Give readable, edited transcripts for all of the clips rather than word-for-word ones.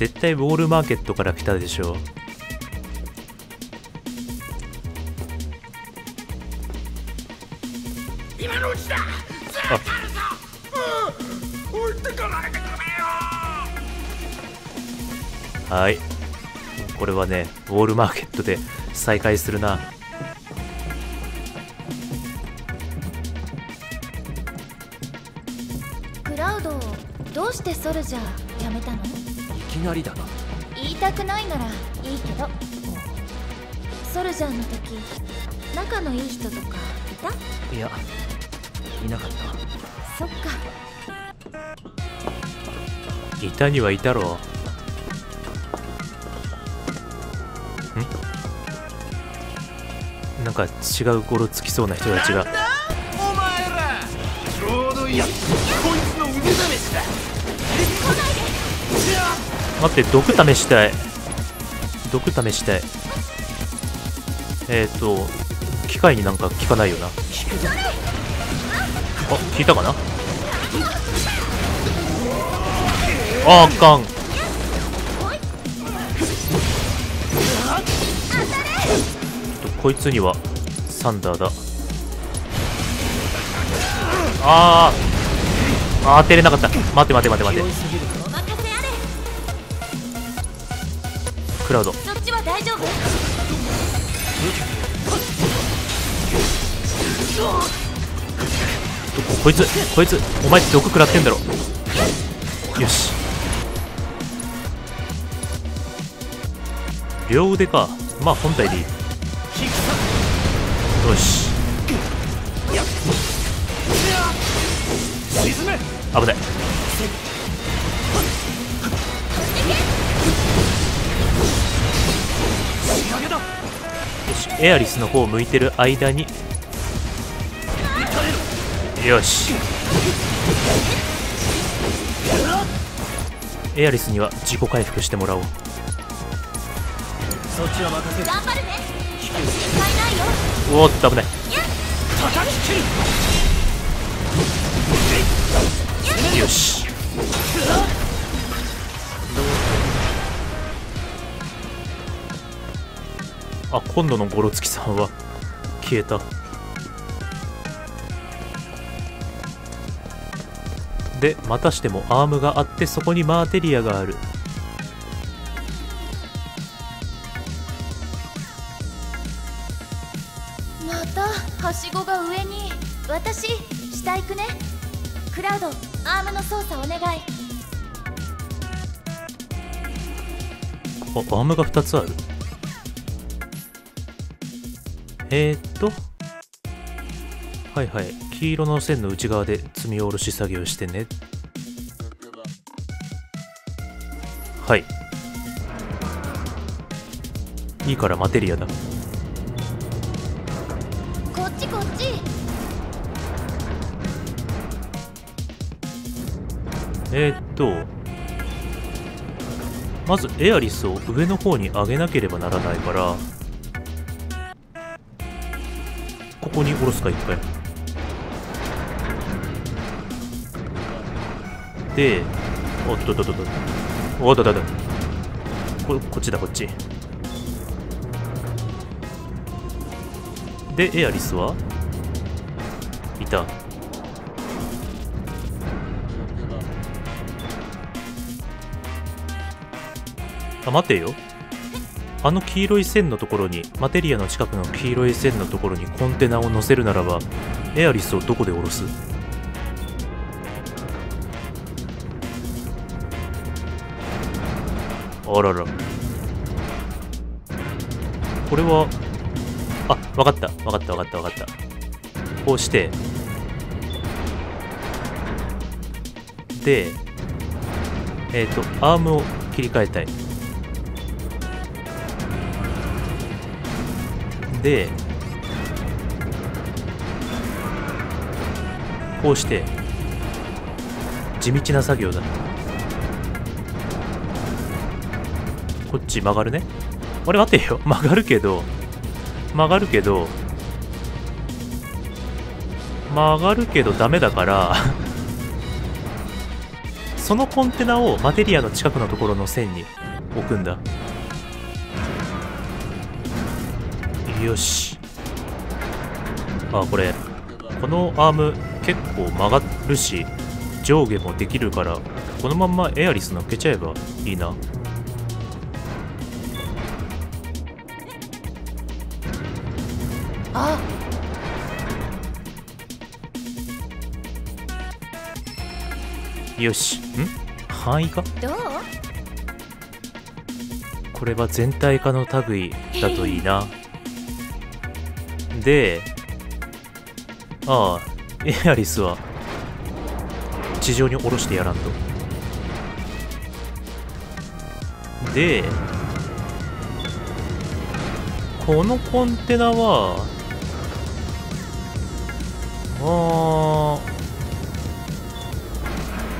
絶対ウォールマーケットから来たでしょ。今のうちだ。はい、これはねウォールマーケットで再開するな。クラウドをどうしてソルジャーやめたの？いきなりだな。言いたくないならいいけど、ソルジャーの時仲のいい人とかいた？いや、いなかった。そっか。いたにはいたろう。なんか違うゴロつきそうな人たちが。お前らちょうどいい。こいつの腕試しだ。待って、毒試したい。毒試したい。機械になんか効かないよな。あ、効いたかな。あー、あかん。こいつにはサンダーだ。あー、あ、当てれなかった。待て待て待て待て。クラウド。こいつお前毒食らってんだろ。よし。両腕か。まあ本体でいい。よし、危ない。よし、エアリスの方を向いてる間に、よし、エアリスには自己回復してもらおう。そっちは任せる。頑張るね。おっと、危ない。よし、あ、今度のゴロツキさんは消えた。でまたしてもアームがあって、そこにマーテリアがある。はしごが上に。私下行くね。クラウド、アームの操作お願い。あ、アームが2つある。はいはい、黄色の線の内側で積み下ろし作業してね。はい、いいからマテリアだ。まずエアリスを上の方に上げなければならないから、ここに下ろすか一回。で、おっとっとっとっと、おっとっとっと、こっちだ、こっちでエアリスはいた。あ、待てよ。あの黄色い線のところに、マテリアの近くの黄色い線のところにコンテナを載せるならば、エアリスをどこで降ろす？あらら、これは、あ、分かった分かった分かった分かった。こうして、でアームを切り替えたい。でこうして地道な作業だ。こっち曲がるね。あれ、待てよ。曲がるけどダメだからそのコンテナをマテリアの近くのところの線に置くんだ。よし。あ、これこのアーム結構曲がるし上下もできるからこのまんまエアリス乗っけちゃえばいいな。あっ、よし。ん、範囲化？どう？これは全体化の類だといいな。で、ああ、エアリスは地上に降ろしてやらんと。で、このコンテナは、ああ、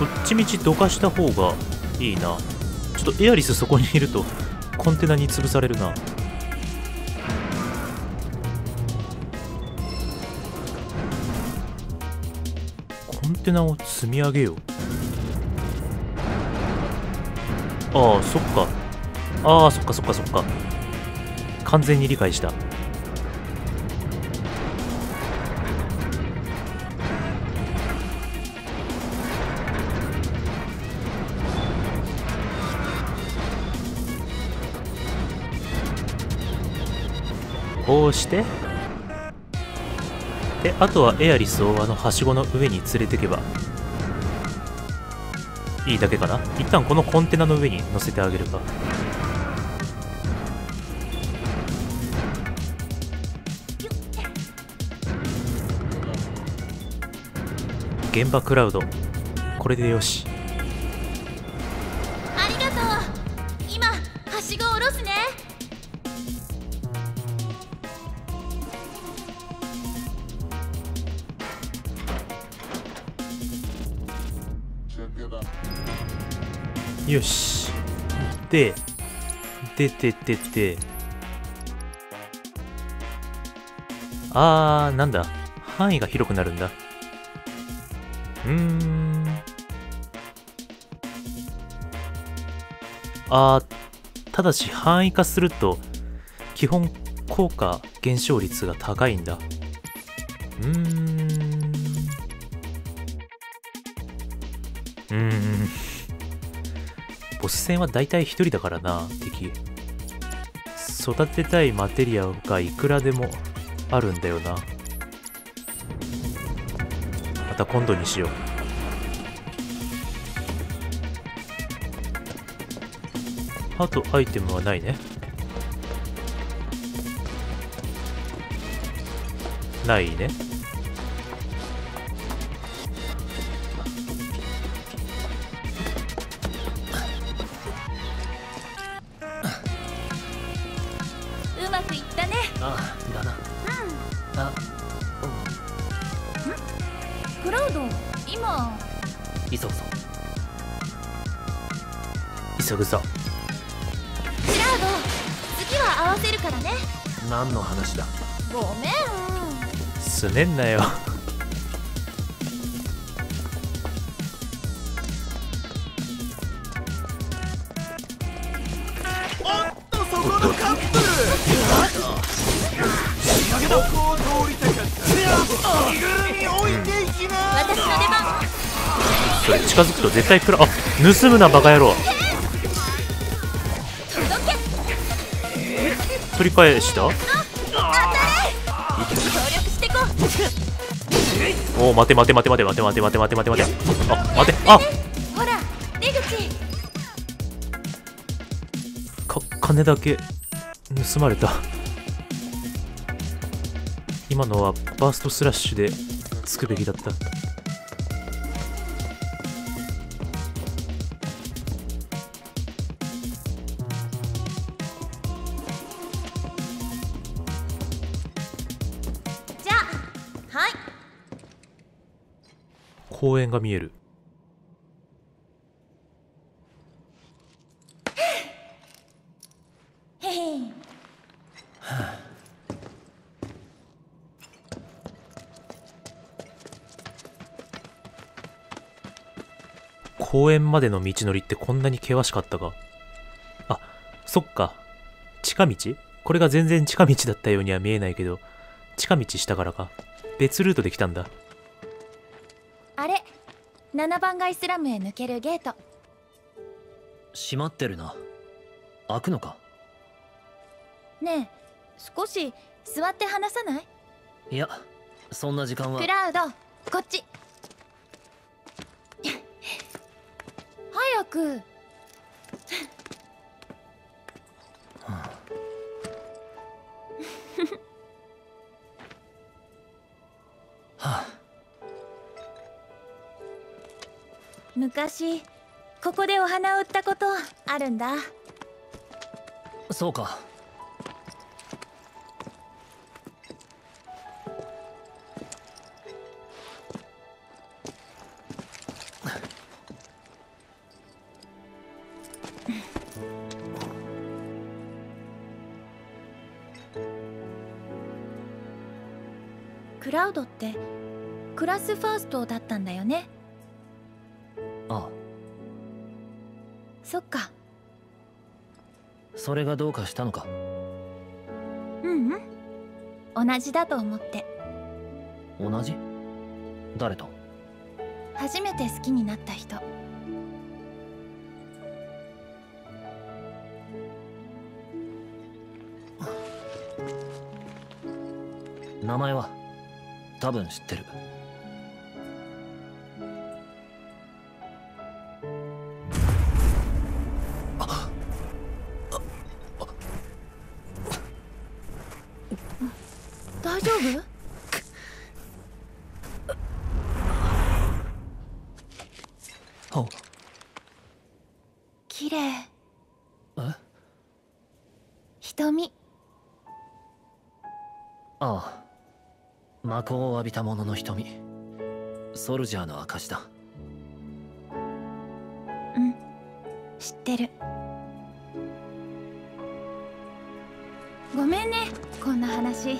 どっちみちどかした方がいいな。ちょっとエアリスそこにいるとコンテナに潰されるな。コンテナを積み上げよう。ああ、そっか。ああ、そっかそっかそっか。完全に理解した。こうしてで、あとはエアリスをあのはしごの上に連れてけばいいだけかな。一旦このコンテナの上に乗せてあげるか。現場クラウド、これでよし。ありがとう。今はしごを下ろすね。よし。で、あー、なんだ。範囲が広くなるんだ。あー、ただし範囲化すると、基本効果減少率が高いんだ。ボス戦は大体一人だからな、敵。育てたいマテリアがいくらでもあるんだよな。また今度にしよう。あとアイテムはないね。ないね。何の話だ。ごめん。すねんなよおっと、そこのカップル。ここを通りたかった。着ぐるみ置いていきな。私の出番。それ近づくと絶対あ、盗むなバカ野郎。取り返した。おお、待て待て待て待て待て待て待て待て待て待て。あ、待て。あ、ほら、出口。金だけ盗まれた。今のはバーストスラッシュでつくべきだった。公園が見える。公園までの道のりってこんなに険しかったか。あ、そっか。近道？これが全然近道だったようには見えないけど、近道したからか。別ルートで来たんだ。あれ、7番街スラムへ抜けるゲート。閉まってるな。開くのか？ねえ、少し座って話さない？いや、そんな時間は。クラウド、こっち。早く。昔ここでお花を売ったことあるんだ。そうか。クラウドってクラスファーストだったんだよね。ああ、そっか。それがどうかしたのか？うん、同じだと思って。同じ？誰と？初めて好きになった人。名前は多分知ってる。綺麗。え？瞳。ああ、魔光を浴びた者の瞳。ソルジャーの証だ。うん、知ってる。ごめんね、こんな話。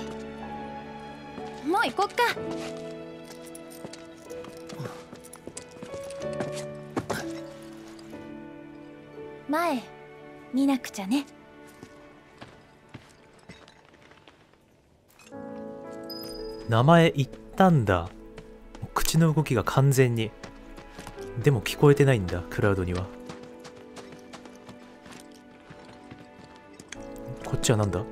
もう行こっか。前見なくちゃね。名前言ったんだ。口の動きが完全に。でも聞こえてないんだ、クラウドには。こっちはなんだ？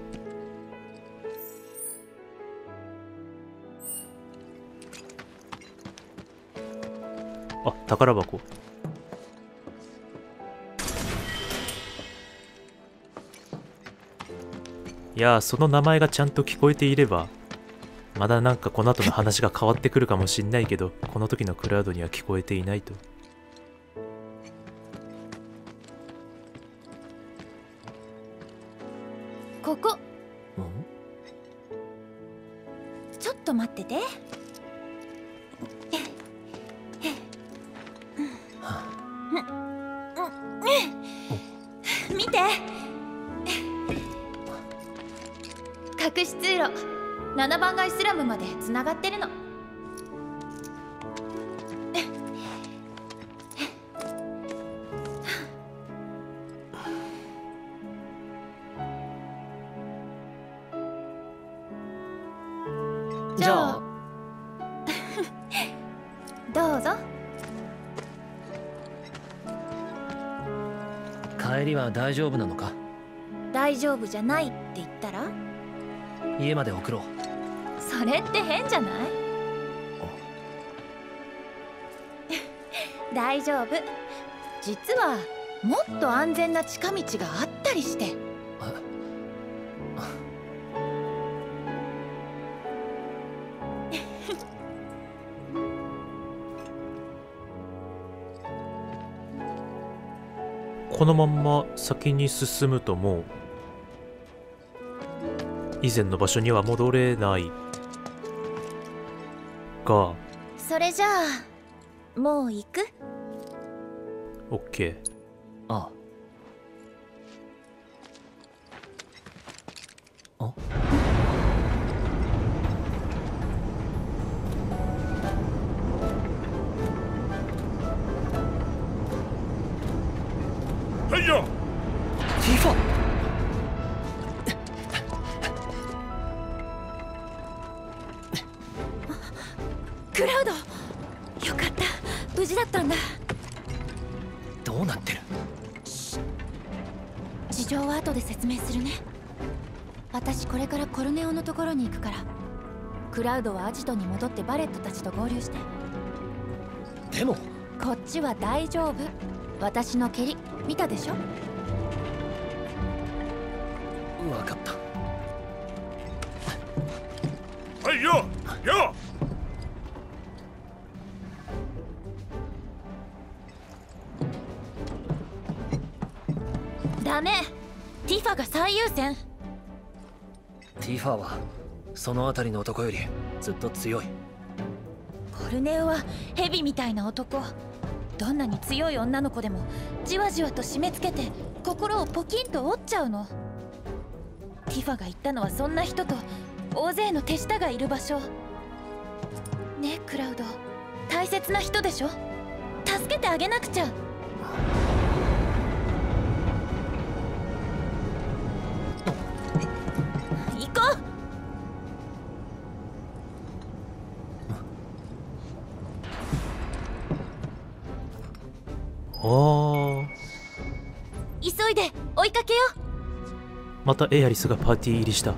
あ、宝箱。いやー、その名前がちゃんと聞こえていればまだなんかこの後の話が変わってくるかもしんないけど、この時のクラウドには聞こえていないと。ここ、うん、ちょっと待ってて。見て、隠し通路、7番街スラムまでつながってるの。じゃあどうぞ。帰りは大丈夫なのか？大丈夫じゃないって言ったら？家まで送ろう。それって変じゃない？大丈夫。実はもっと安全な近道があったりして。このまんま先に進むともう以前の場所には戻れないが。それじゃあもう行く？ OK。 ああ。あ、 해요. 디포. 클라우드. よかった。 無事だったんだ。どうなってる？事情は後で説明するね。私これからコルネオのところに行くから、クラウドはアジトに戻ってバレットたちと合流して。でもこっちは大丈夫。私の蹴り見たでしょ。分かった。はいよよ。ダメ、ティファが最優先。ティファはその辺りの男よりずっと強い。コルネオはヘビみたいな男。どんなに強い女の子でもじわじわと締め付けて心をポキンと折っちゃうの。ティファが言ったのはそんな人と大勢の手下がいる場所ね。クラウド、大切な人でしょ。助けてあげなくちゃ。急いで追いかけよう。またエアリスがパーティー入りした。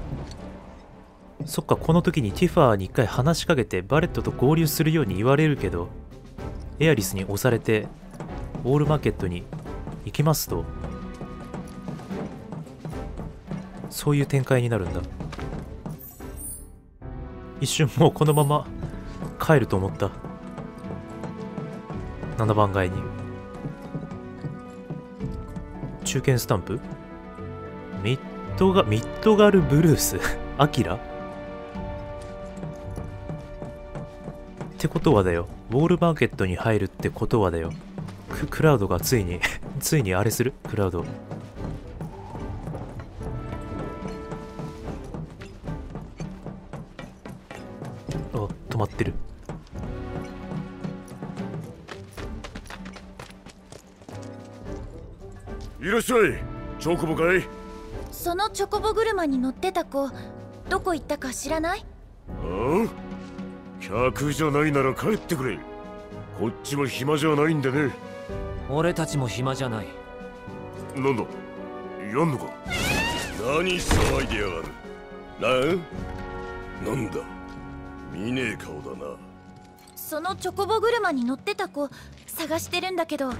そっか、この時にティファーに一回話しかけてバレットと合流するように言われるけど、エアリスに押されてウォールマーケットに行きますと、そういう展開になるんだ。一瞬もうこのまま帰ると思った、7番街に。中堅スタンプミッドガルブルースアキラってことはだよ、ウォールマーケットに入るってことはだよ、クラウドがついにあれする。クラウドあ止まってる。いらっしゃい。チョコボかい？そのチョコボ車に乗ってた子、どこ行ったか知らない？ああ？客じゃないなら帰ってくれ。こっちも暇じゃないんでね。俺たちも暇じゃない。なんだ？やんのか？何騒いでやがる？なんだ？見ねえ顔だな。そのチョコボ車に乗ってた子、探してるんだけど。ん？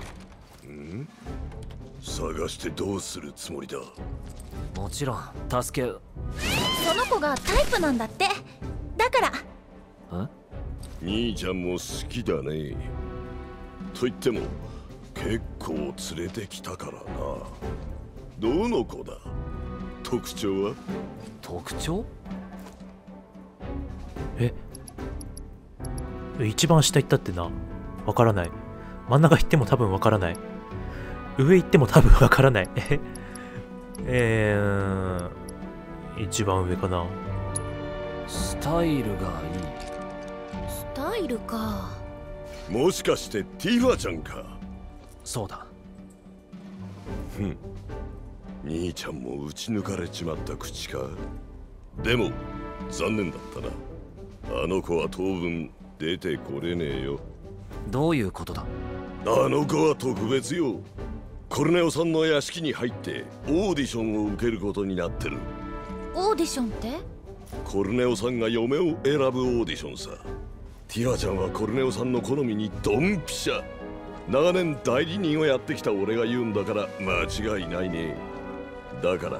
探してどうするつもりだ。もちろん助ける。その子がタイプなんだって。だから兄ちゃんも好きだね。といっても結構連れてきたからな。どの子だ？特徴は？特徴？え、一番下行ったってな、わからない。真ん中行っても多分わからない。上行っても多分わからない一番上かな。スタイルがいい。スタイルか。もしかしてティファちゃんか。そうだ。ふん、兄ちゃんも打ち抜かれちまった口か。でも残念だったな、あの子は当分出てこれねえよ。どういうことだ？あの子は特別よ。コルネオさんの屋敷に入ってオーディションを受けることになってる。オーディションって？コルネオさんが嫁を選ぶオーディションさ。ティファちゃんはコルネオさんの好みにドンピシャ。長年代理人をやってきた俺が言うんだから間違いないね。だから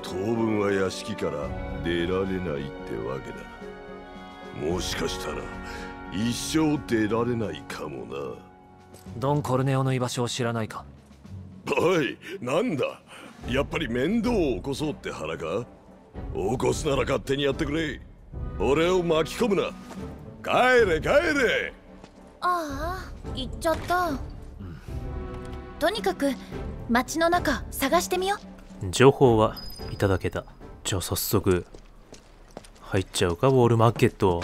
当分は屋敷から出られないってわけだ。もしかしたら一生出られないかもな。ドン・コルネオの居場所を知らないか？おい、なんだ、やっぱり面倒を起こそうって腹か。起こすなら勝手にやってくれ。俺を巻き込むな。帰れ帰れ。ああ、行っちゃった、うん、とにかく街の中探してみよう。情報はいただけた。じゃあ早速入っちゃうか、ウォールマーケット。